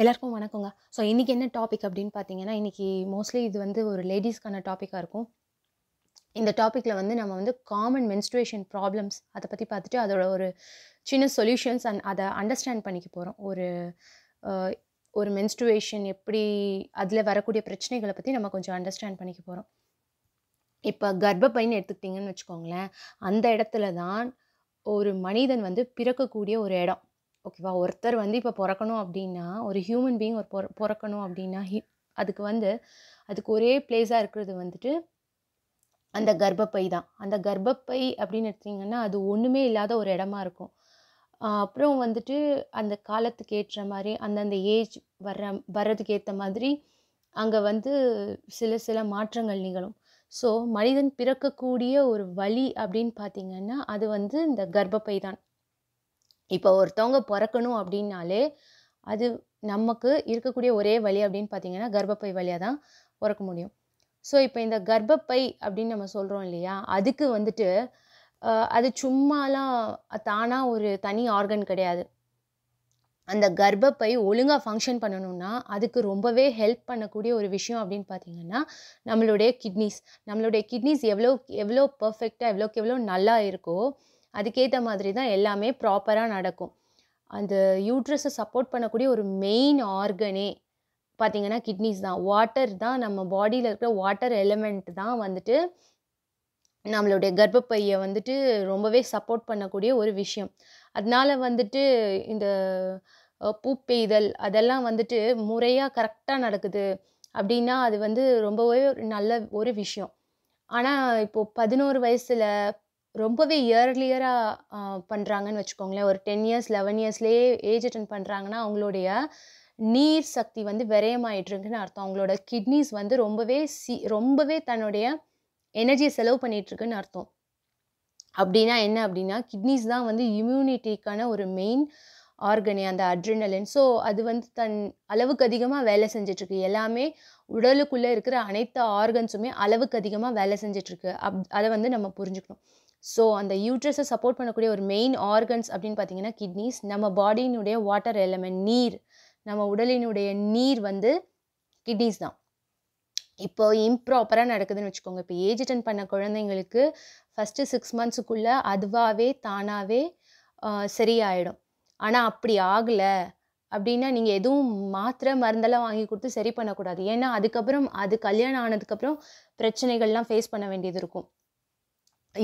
எல்லாருக்கும் வணக்கங்க. ஸோ இன்றைக்கி என்ன டாபிக் அப்படின்னு பார்த்தீங்கன்னா, இன்றைக்கி மோஸ்ட்லி இது வந்து ஒரு லேடிஸ்க்கான டாப்பிக்காக இருக்கும். இந்த டாப்பிக்கில் வந்து நம்ம வந்து காமன் மென்ஸ்ட்ரேஷன் ப்ராப்ளம்ஸ் அதை பற்றி பார்த்துட்டு அதோட ஒரு சின்ன சொல்யூஷன்ஸ் அண்ட் அதை அண்டர்ஸ்டாண்ட் பண்ணிக்க போகிறோம். ஒரு மென்ஸ்ட்ரேஷன் எப்படி, அதில் வரக்கூடிய பிரச்சனைகளை பற்றி நம்ம கொஞ்சம் அண்டர்ஸ்டாண்ட் பண்ணிக்க போகிறோம். இப்போ கர்ப்பப்பைன்னு எடுத்துக்கிட்டிங்கன்னு வச்சுக்கோங்களேன், அந்த இடத்துல தான் ஒரு மனிதன் வந்து பிறக்கக்கூடிய ஒரு இடம். ஓகேவா, ஒருத்தர் வந்து இப்போ பிறக்கணும் அப்படின்னா, ஒரு ஹியூமன் பீயிங் ஒரு பிறக்கணும் அப்படின்னா அதுக்கு ஒரே பிளேஸாக இருக்கிறது வந்துட்டு அந்த கர்ப்பப்பை தான். அந்த கர்ப்பப்பை அப்படின்னு எடுத்திங்கன்னா அது ஒன்றுமே இல்லாத ஒரு இடமா இருக்கும். அப்புறம் வந்துட்டு அந்த காலத்துக்கு ஏற்ற மாதிரி, அந்தந்த ஏஜ் வர்றதுக்கு ஏற்ற மாதிரி அங்கே வந்து சில மாற்றங்கள் நிகழும். ஸோ மனிதன் பிறக்கக்கூடிய ஒரு வழி அப்படின்னு பார்த்திங்கன்னா அது வந்து இந்த கர்ப்பப்பை தான். இப்போ ஒருத்தவங்க பிறக்கணும் அப்படின்னாலே அது நமக்கு இருக்கக்கூடிய ஒரே வழி அப்படின்னு பார்த்திங்கன்னா கர்ப்பப்பை வழியாக தான் பிறக்க முடியும். ஸோ இப்போ இந்த கர்ப்பப்பை அப்படின்னு நம்ம சொல்கிறோம் இல்லையா, அதுக்கு வந்துட்டு அது சும்மாலாம் தானாக ஒரு தனி ஆர்கன் கிடையாது. அந்த கர்ப்பப்பை ஒழுங்காக ஃபங்க்ஷன் பண்ணணும்னா அதுக்கு ரொம்பவே ஹெல்ப் பண்ணக்கூடிய ஒரு விஷயம் அப்படின்னு பார்த்திங்கன்னா நம்மளுடைய கிட்னிஸ் எவ்வளோ பர்ஃபெக்டாக எவ்வளோக்கு நல்லா இருக்கோ அதுக்கேற்ற மாதிரி தான் எல்லாமே ப்ராப்பராக நடக்கும். அந்த யூட்ரஸை சப்போர்ட் பண்ணக்கூடிய ஒரு மெயின் ஆர்கனே பார்த்திங்கன்னா கிட்னிஸ் தான். வாட்டர் தான், நம்ம பாடியில் இருக்கிற வாட்டர் எலிமெண்ட் தான் வந்துட்டு நம்மளுடைய கர்ப்பப்பையை வந்துட்டு ரொம்பவே சப்போர்ட் பண்ணக்கூடிய ஒரு விஷயம். அதனால வந்துட்டு இந்த பூப்பெய்தல் அதெல்லாம் வந்துட்டு முறையாக கரெக்டாக நடக்குது அப்படின்னா அது வந்து ரொம்பவே நல்ல ஒரு விஷயம். ஆனால் இப்போது 11 வயசில் ரொம்பவே இயர்லியராக பண்ணுறாங்கன்னு வச்சுக்கோங்களேன், ஒரு 10 இயர்ஸ் 11 இயர்ஸ்லேயே ஏஜ் அட்டன் பண்ணுறாங்கன்னா அவங்களுடைய நீர் சக்தி வந்து விரயமாயிட்ருக்குன்னு அர்த்தம். அவங்களோட கிட்னிஸ் வந்து ரொம்பவே தன்னுடைய எனர்ஜியை செலவு பண்ணிகிட்ருக்குன்னு அர்த்தம். அப்படின்னா என்ன அப்படின்னா, கிட்னிஸ் தான் வந்து இம்யூனிட்டிக்கான ஒரு மெயின் ஆர்கனே, அந்த அட்ரினலின். ஸோ அது வந்து தன் அளவுக்கு அதிகமாக வேலை செஞ்சிட்ருக்கு. எல்லாமே உடலுக்குள்ளே இருக்கிற அனைத்து ஆர்கன்ஸுமே அளவுக்கு அதிகமாக வேலை செஞ்சிட்ருக்கு. அதை வந்து நம்ம புரிஞ்சுக்கணும். ஸோ அந்த யூட்ரஸை சப்போர்ட் பண்ணக்கூடிய ஒரு மெயின் ஆர்கன்ஸ் அப்படின்னு பார்த்திங்கன்னா கிட்னிஸ், நம்ம பாடியினுடைய வாட்டர் எலிமெண்ட் நீர், நம்ம உடலினுடைய நீர் வந்து கிட்னிஸ் தான். இப்போது இம்ப்ராப்பராக நடக்குதுன்னு வச்சுக்கோங்க, இப்போ ஏஜ் அட்டன் பண்ண குழந்தைங்களுக்கு ஃபஸ்ட்டு 6 மந்த்ஸுக்குள்ளே அதுவாகவே தானாகவே சரியாயிடும். ஆனால் அப்படி ஆகலை அப்படின்னா நீங்கள் எதுவும் மாத்திரை மருந்தெல்லாம் வாங்கி கொடுத்து சரி பண்ணக்கூடாது. ஏன்னா அதுக்கப்புறம் அது கல்யாணம் ஆனதுக்கப்புறம் பிரச்சனைகள்லாம் ஃபேஸ் பண்ண வேண்டியது இருக்கும்.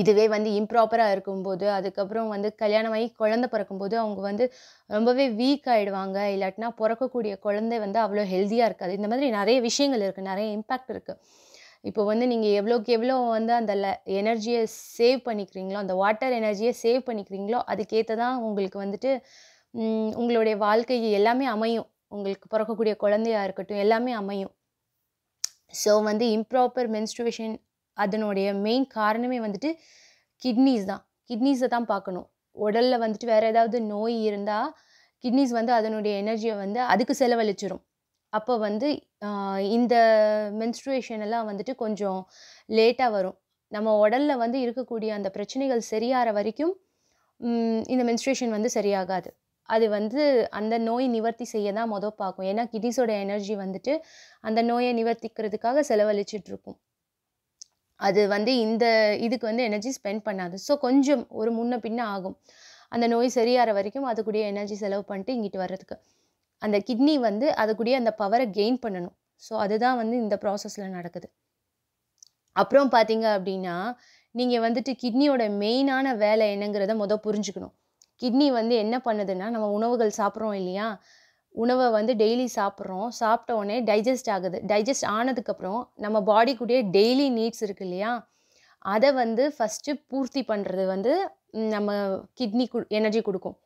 இதுவே வந்து இம்ப்ராப்பராக இருக்கும்போது, அதுக்கப்புறம் வந்து கல்யாணமாகி குழந்தை பிறக்கும்போது அவங்க வந்து ரொம்பவே வீக் ஆகிடுவாங்க. இல்லாட்டினா பிறக்கக்கூடிய குழந்தை வந்து அவ்வளோ ஹெல்த்தியாக இருக்காது. இந்த மாதிரி நிறைய விஷயங்கள் இருக்குது, நிறைய இம்பேக்ட் இருக்குது. இப்போ வந்து நீங்கள் எவ்வளோக்கு எவ்வளோ வந்து அந்த எனர்ஜியை சேவ் பண்ணிக்கிறீங்களோ, அந்த வாட்டர் எனர்ஜியை சேவ் பண்ணிக்கிறீங்களோ அதுக்கேற்ற தான் உங்களுக்கு வந்துட்டு உங்களுடைய வாழ்க்கை எல்லாமே அமையும். உங்களுக்கு பிறக்கக்கூடிய குழந்தையாக இருக்கட்டும் எல்லாமே அமையும். ஸோ வந்து இம்ப்ராப்பர் மென்ஸ்ட்ரேஷன் அதனுடைய மெயின் காரணமே வந்துட்டு கிட்னிஸ் தான். கிட்னிஸை தான் பார்க்கணும். உடலில் வந்துட்டு வேறு ஏதாவது நோய் இருந்தால் கிட்னிஸ் வந்து அதனுடைய எனர்ஜியை வந்து அதுக்கு செலவழிச்சிடும். அப்போ வந்து இந்த மென்ஸ்ட்ரேஷன் எல்லாம் வந்துட்டு கொஞ்சம் லேட்டாக வரும். நம்ம உடலில் வந்து இருக்கக்கூடிய அந்த பிரச்சனைகள் சரியாகிற வரைக்கும் இந்த மென்ஸ்ட்ரேஷன் வந்து சரியாகாது. அது வந்து அந்த நோய் நிவர்த்தி செய்ய தான் பார்க்கும். ஏன்னா கிட்னிஸோட எனர்ஜி வந்துட்டு அந்த நோயை நிவர்த்திக்கிறதுக்காக செலவழிச்சிட்ருக்கும். அது வந்து இதுக்கு வந்து எனர்ஜி ஸ்பெண்ட் பண்ணாது. ஸோ கொஞ்சம் ஒரு முன்ன பின்ன ஆகும் அந்த நோய் சரியாகிற வரைக்கும். அதுக்குரிய எனர்ஜி செலவு பண்ணிட்டு இங்கிட்டு வர்றதுக்கு அந்த கிட்னி வந்து அதுக்குரிய அந்த பவரை கெயின் பண்ணணும். ஸோ அதுதான் வந்து இந்த ப்ராசஸில் நடக்குது. அப்புறம் பார்த்தீங்க அப்படின்னா நீங்கள் வந்துட்டு கிட்னியோட மெயினான வேலை என்னங்கிறத புரிஞ்சுக்கணும். கிட்னி வந்து என்ன பண்ணுதுன்னா, நம்ம உணவுகள் சாப்பிட்றோம் இல்லையா, உணவை வந்து டெய்லி சாப்பிட்றோம். சாப்பிட்ட உடனே டைஜஸ்ட் ஆகுது. டைஜஸ்ட் ஆனதுக்கப்புறம் நம்ம பாடிக்குடைய டெய்லி நீட்ஸ் இருக்கு இல்லையா, அதை வந்து ஃபஸ்ட்டு பூர்த்தி பண்ணுறது வந்து நம்ம கிட்னி எனர்ஜி கொடுக்கும்.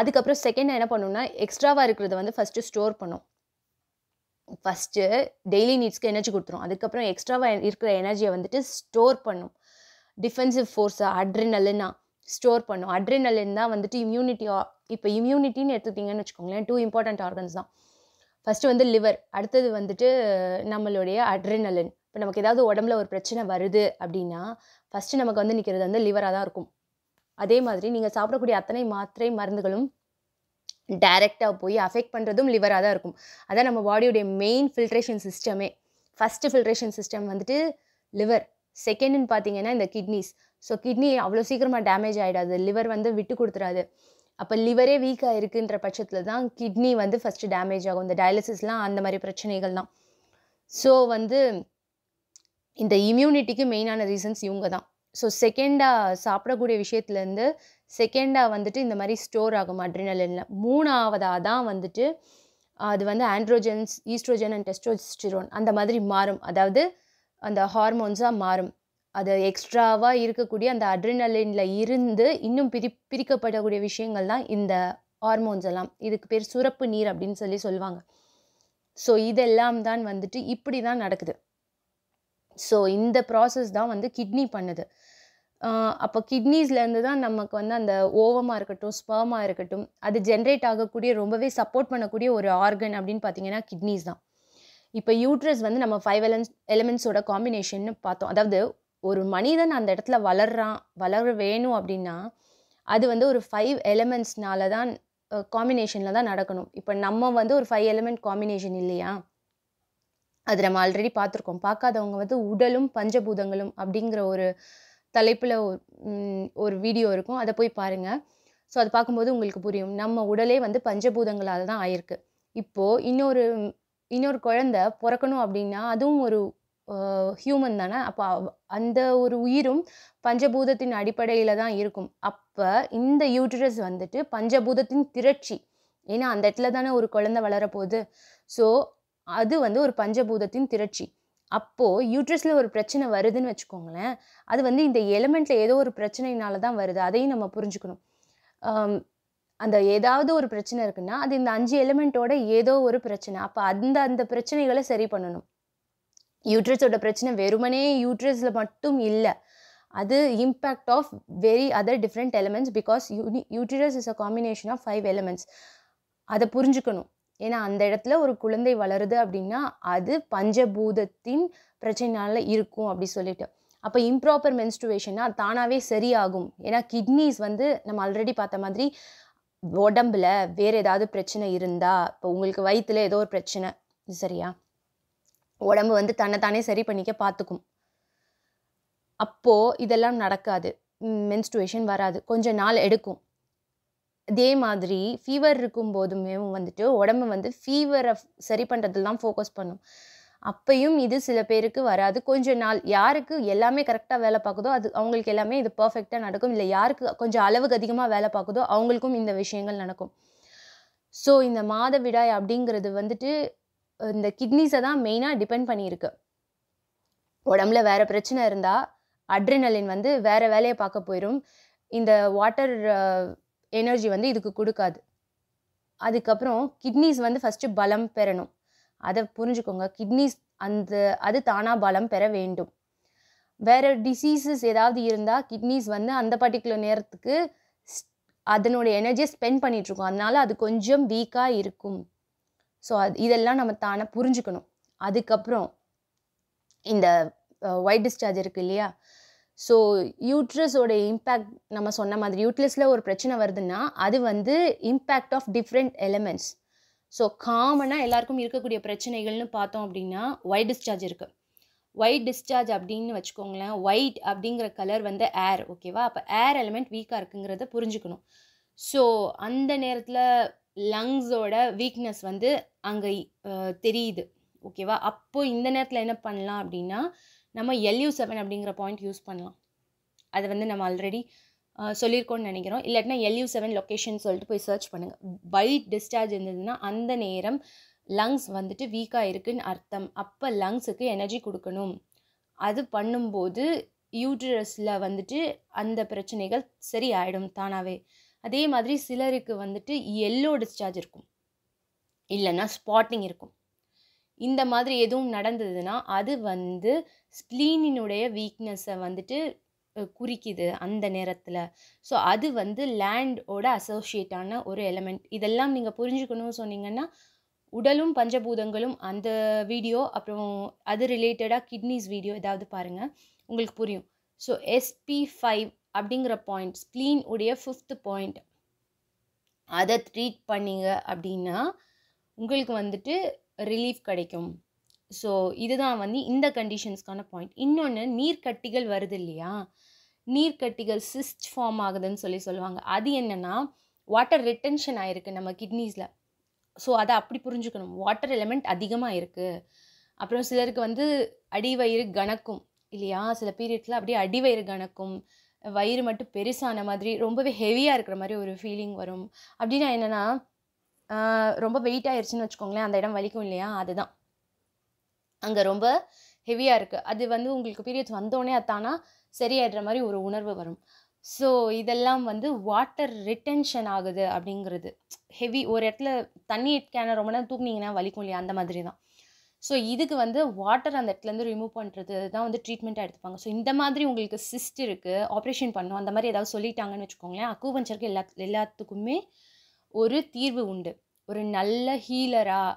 அதுக்கப்புறம் செகண்ட் என்ன பண்ணணும்னா, எக்ஸ்ட்ராவாக இருக்கிறத வந்து ஃபஸ்ட்டு ஸ்டோர் பண்ணும். ஃபஸ்ட்டு டெய்லி நீட்ஸ்க்கு எனர்ஜி கொடுத்துரும், அதுக்கப்புறம் எக்ஸ்ட்ராவாக இருக்கிற எனர்ஜியை வந்துட்டு ஸ்டோர் பண்ணும். டிஃபென்சிவ் ஃபோர்ஸை அட்ரினலினா ஸ்டோர் பண்ணும். அட்ரினலின் தான் வந்துட்டு இப்போ இம்யூனிட்டின்னு எடுத்துக்கிட்டிங்கன்னு வச்சுக்கோங்களேன், 2 இம்பார்ட்டண்ட் ஆர்கன்ஸ் தான். ஃபஸ்ட்டு வந்து லிவர், அடுத்தது வந்துட்டு நம்மளுடைய அட்ரினலின். இப்போ நமக்கு ஏதாவது உடம்புல ஒரு பிரச்சனை வருது அப்படின்னா ஃபஸ்ட்டு நமக்கு வந்து நிற்கிறது வந்து லிவராக தான் இருக்கும். அதே மாதிரி நீங்கள் சாப்பிடக்கூடிய அத்தனை மாத்திரை மருந்துகளும் directly affect the liver. That is our body's main filtration system. First filtration system is the liver. Second is the kidneys. So, kidney is damaged. The liver is damaged. If the liver is weak, the kidney is first damaged. The dialysis is damaged. So, the immunity is the main reason. So, second, second store adrenaline. Moonavada androgens, estrogen and testosterone. And the madri marum. And the hormones are marum. That extra irukakudi and the adrenaline la irindhu innum pirikapadakudiya vishayangal la in the hormones alam. Idukku per surappu neer appdin solvanga. So idellam dhaan vandittu ippadi dhaan nadakudhu. So in the process da vandu kidney pannadhu. Appo kidneys la irundhu dhaan namakku vandu and ovum a irukattum sperm a irukattum adu generate aagakudiya rombave support pannakudiya oru organ appdin pathina kidneys da. Ipo uterus vandu nama five elements oda combination nu paathom. Adavadhu ஒரு மனிதன் அந்த இடத்துல வளர வேணும் அப்படினா அது வந்து ஒரு 5 எலிமெண்ட்ஸ்னால தான் காம்பினேஷன்ல தான் நடக்கணும். இப்போ நம்ம வந்து ஒரு 5 எலிமெண்ட் காம்பினேஷன் இல்லையா? அது நம்ம ஆல்ரெடி பாத்துர்க்கோம். பார்க்காதவங்க வந்து உடலும் பஞ்சபூதங்களும் அப்படிங்கற ஒரு தலைப்புல ஒரு வீடியோ இருக்கும். அத போய் பாருங்க. சோ அது பாக்கும்போது உங்களுக்கு புரியும். நம்ம உடலே வந்து பஞ்சபூதங்களால தான் ஆயிருக்கு. இப்போ இன்னொரு குழந்தை பிறக்கணும் அப்படினா அதுவும் ஒரு human தான. அப்ப அந்த ஒரு உயிரும் பஞ்சபூதத்தின் அடிப்படையில தான் இருக்கும். அப்ப இந்த யூட்டரஸ் வந்துட்டு பஞ்சபூதத்தின் திரட்சி. ஏனா அந்த இடத்துல தான ஒரு குழந்தை வளர போகுது. சோ அது வந்து ஒரு பஞ்சபூதத்தின் திரட்சி. அப்போ யூட்டரஸ்ல ஒரு பிரச்சனை வருதுன்னு வெச்சுக்கோங்களே. அது வந்து இந்த எலிமெண்ட்ல ஏதோ ஒரு பிரச்சனையினால தான் வருது. அதையும் நம்ம புரிஞ்சுக்கணும். அந்த ஏதாவது ஒரு பிரச்சனை இருக்குன்னா அது இந்த 5 எலிமெண்டோட ஏதோ ஒரு பிரச்சனை. அப்ப அந்த பிரச்சனைகளை சரி பண்ணனும். Uterus oda prachana verumane uterus la mattum illa, adu impact of very other different elements, because uterus is a combination of 5 elements. Adha purinjikanum. Ena andha edathila oru kulandai valarudhu appadina adu panjaboodathin prachanaala irukum appdi sollitu. Appo improper menstruation na thanave seri agum. Ena kidneys vandu nam already paatha madri odambula vera edavadhu prachana irunda appo ungalku vayithila edho or prachana seriya உடம்பு வந்து தன்னதானே சரி பண்ணிக்க பாத்துக்கும். அப்போ இதெல்லாம் நடக்காது. Menstruation வராது. கொஞ்ச நாள் எடுக்கும். அதே மாதிரி ஃபீவர் இருக்கும் போதுமே வந்துட்டு உடம்பு வந்து ஃபீவரை சரி பண்றதுல தான் ஃபோகஸ் பண்ணும். அப்பையும் இது சில பேருக்கு வராது. கொஞ்ச நாள் யாருக்கு எல்லாமே கரெக்ட்டா வேலை பாக்குதோ அது அவங்களுக்கு எல்லாமே இது பெர்ஃபெக்ட்டா நடக்கும். இல்ல யாருக்கு கொஞ்சம் அளவுக்கு அதிகமா வேலை பாக்குதோ அவங்களுக்கும் இந்த விஷயங்கள் நடக்கும். சோ இந்த மாதவிடாய் அப்படிங்கிறது வந்துட்டு இந்த கிட்னிஸை தான் மெயினா டிபெண்ட் பண்ணி இருக்கு. உடம்புல வேற பிரச்சனை இருந்தா அட்ரினலின் வந்து வேற வேலைய பார்க்க போயிடும். இந்த வாட்டர் எனர்ஜி வந்து இதுக்கு கொடுக்காது. அதுக்கு அப்புறம் கிட்னிஸ் வந்து ஃபர்ஸ்ட் பலம் பெறணும். அதை புரிஞ்சுக்கோங்க. கிட்னிஸ் அது தானா பலம் பெற வேண்டும். வேற டிசீசஸ் ஏதாவது இருந்தா கிட்னிஸ் வந்து அந்த பர்టిక్యులர் நேரத்துக்கு அதனோட எனர்ஜியை ஸ்பெண்ட் பண்ணிட்டு இருக்கும். அதனால அது கொஞ்சம் வீக்கா இருக்கும். So இதெல்லாம் நம்ம தான புரிஞ்சுக்கணும். அதுக்கு அப்புறம் இந்த ஒயிட் டிஸ்சார்ஜ் இருக்கு இல்லையா? சோ யூட்ரஸ் ஓட இம்பாக்ட் நம்ம சொன்ன மாதிரி யூட்ரஸ்ல ஒரு பிரச்சனை வருதுன்னா அது வந்து impact of different elements. So காமனா எல்லாருக்கும் இருக்கக்கூடிய பிரச்சனைகள்னு பார்த்தோம் அப்படினா ஒயிட் டிஸ்சார்ஜ் இருக்கு. ஒயிட் டிஸ்சார்ஜ் அப்படினு வெச்சுக்கோங்களேன். ஒயிட் அப்படிங்கற கலர் வந்து ஏர், ஓகேவா? அப்ப ஏர் எலிமெண்ட் வீக்கா இருக்குங்கறதை புரிஞ்சுக்கணும். சோ அந்த நேரத்துல lungs ஓட weakness வந்து அங்க தெரியுது, ஓகேவா? அப்போ இந்த நேரத்துல என்ன பண்ணலாம் அப்படினா நம்ம LU7 அப்படிங்கற பாயிண்ட் யூஸ் பண்ணலாம். அது வந்து நம்ம ஆல்ரெடி சொல்லிருக்கோம்னு நினைக்கிறோம். இல்லன்னா LU7 லொகேஷன் சொல்லிட்டு போய் சர்ச் பண்ணுங்க. ஒயிட் டிஸ்சார்ஜ் இருந்ததுன்னா அந்த நேரம் lungs வந்துட்டு வீக்கா இருக்குன்னு அர்த்தம். அப்ப லங்ஸ்க்கு எனர்ஜி கொடுக்கணும். அது பண்ணும்போது யூட்டரஸ்ல வந்துட்டு அந்த பிரச்சனைகள் சரி ஆயிடும் தானாவே. அதே மாதிரி சிலருக்கு வந்துட்டு எல்லோ டிஸ்சார்ஜ் இருக்கும். இல்லனா ஸ்பாட்டிங் இருக்கும். இந்த மாதிரி எதுவும் நடந்ததுன்னா அது வந்து ஸ்ப்ளீனினுடைய வீக்னஸை வந்துட்டு குறிக்குது அந்த நேரத்துல. சோ அது வந்து லேண்டோட அசோசியேட்டான ஒரு எலிமெண்ட். இதெல்லாம் நீங்க புரிஞ்சுக்கணும்னு சொன்னீங்கன்னா உடலும் பஞ்சபூதங்களும் அந்த வீடியோ அப்புறம் அது ரிலேட்டடா கிட்னிஸ் வீடியோ ஏதாவது பாருங்க, உங்களுக்கு புரியும். சோ SP5 அப்படிங்கற பாயிண்ட் ஸ்ப்ளீன் உடைய 5th பாயிண்ட். அதை ட்ரீட் பண்ணிங்க அப்படின்னா உங்களுக்கு வந்துட்டு ரிலீஃப் கிடைக்கும். ஸோ இதுதான் வந்து இந்த கண்டிஷன்ஸ்க்கான பாயிண்ட். இன்னொன்று, நீர்க்கட்டிகள் வருது இல்லையா, நீர்க்கட்டிகள் சிஸ்ட் ஃபார்ம் ஆகுதுன்னு சொல்லுவாங்க. அது என்னென்னா வாட்டர் ரிட்டென்ஷன் ஆகிருக்கு நம்ம கிட்னிஸில். ஸோ அதை அப்படி புரிஞ்சுக்கணும், வாட்டர் எலிமெண்ட் அதிகமாக இருக்குது. அப்புறம் சிலருக்கு வந்து அடிவயிறு கணக்கும் இல்லையா, சில பீரியட்ஸில் அப்படியே அடிவயிறு கணக்கும், வயிறு மட்டும் பெருசான மாதிரி ரொம்பவே ஹெவியாக இருக்கிற மாதிரி ஒரு ஃபீலிங் வரும். அப்படின்னா என்னென்னா ரொம்ப வெயிட் ஆகிடுச்சின்னு வச்சுக்கோங்களேன், அந்த இடம் வலிக்கும் இல்லையா, அதுதான் அங்கே ரொம்ப ஹெவியாக இருக்குது. அது வந்து உங்களுக்கு பீரியட்ஸ் வந்தோடனே அதானா சரியாகிடுற மாதிரி ஒரு உணர்வு வரும். ஸோ இதெல்லாம் வந்து வாட்டர் ரிட்டென்ஷன் ஆகுது அப்படிங்கிறது. ஹெவி ஒரு இடத்துல தண்ணி கேன ரொம்ப நேரம் தூக்குனிங்கன்னா வலிக்கும் இல்லையா, அந்த மாதிரி தான். ஸோ இதுக்கு வந்து வாட்டர் அந்த இடத்துலேருந்து ரிமூவ் பண்ணுறது தான் வந்து ட்ரீட்மெண்ட்டாக எடுத்துப்பாங்க. ஸோ இந்த மாதிரி உங்களுக்கு சிஸ்ட் இருக்குது, ஆப்ரேஷன் பண்ணணும், அந்த மாதிரி ஏதாவது சொல்லிட்டாங்கன்னு வச்சுக்கோங்களேன், அக்குபஞ்சருக்கு எல்லாத்துக்குமே ஒரு தீர்வு உண்டு. ஒரு நல்ல ஹீலராக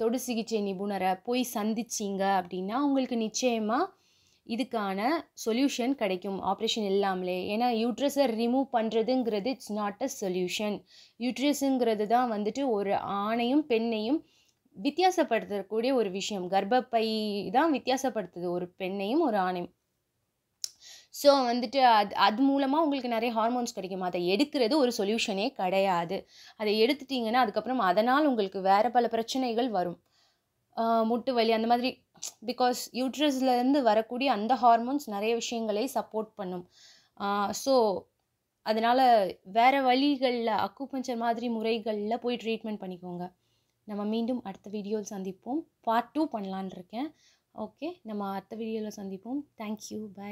தொடு சிகிச்சை நிபுணரை போய் சந்திச்சிங்க அப்படின்னா உங்களுக்கு நிச்சயமாக இதுக்கான சொல்யூஷன் கிடைக்கும், ஆப்ரேஷன் இல்லாமலே. ஏன்னா யூட்ரஸை ரிமூவ் பண்ணுறதுங்கிறது இட்ஸ் நாட் அ சொல்யூஷன். யூட்ரஸுங்கிறது தான் வந்துட்டு ஒரு ஆணையும் பெண்ணையும் வித்தியாசப்படுத்தக்கூடிய ஒரு விஷயம். கர்ப்பப்பை தான் வித்தியாசப்படுத்துது ஒரு பெண்ணையும் ஒரு ஆணையும். ஸோ வந்துட்டு அது மூலமாக உங்களுக்கு நிறைய ஹார்மோன்ஸ் கிடைக்கும். அதை எடுக்கிறது ஒரு சொல்யூஷனே கிடையாது. அதை எடுத்துட்டிங்கன்னா அதுக்கப்புறம் அதனால் உங்களுக்கு வேறு பல பிரச்சனைகள் வரும், முட்டு வலி அந்த மாதிரி. பிகாஸ் யூட்ரஸ்லேருந்து வரக்கூடிய அந்த ஹார்மோன்ஸ் நிறைய விஷயங்களை சப்போர்ட் பண்ணும். ஸோ அதனால் வேறு வழிகளில் அக்குபஞ்சர் மாதிரி முறைகளில் போய் ட்ரீட்மெண்ட் பண்ணிக்கோங்க. நம்ம மீண்டும் அடுத்த வீடியோவில் சந்திப்போம். பார்ட் 2 பண்ணலான்னு இருக்கேன். ஓகே, நம்ம அடுத்த வீடியோவில் சந்திப்போம். தேங்க்யூ, பாய்.